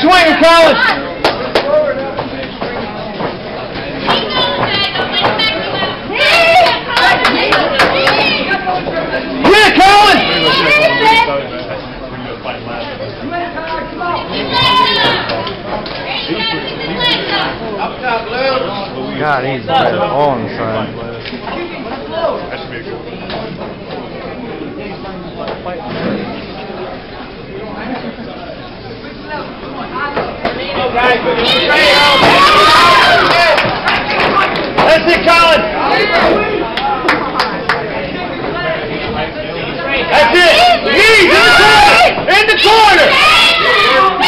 swing, fellas! God, he's right on, son. That should be a good one. That's it, Colin. That's it. He's in the corner.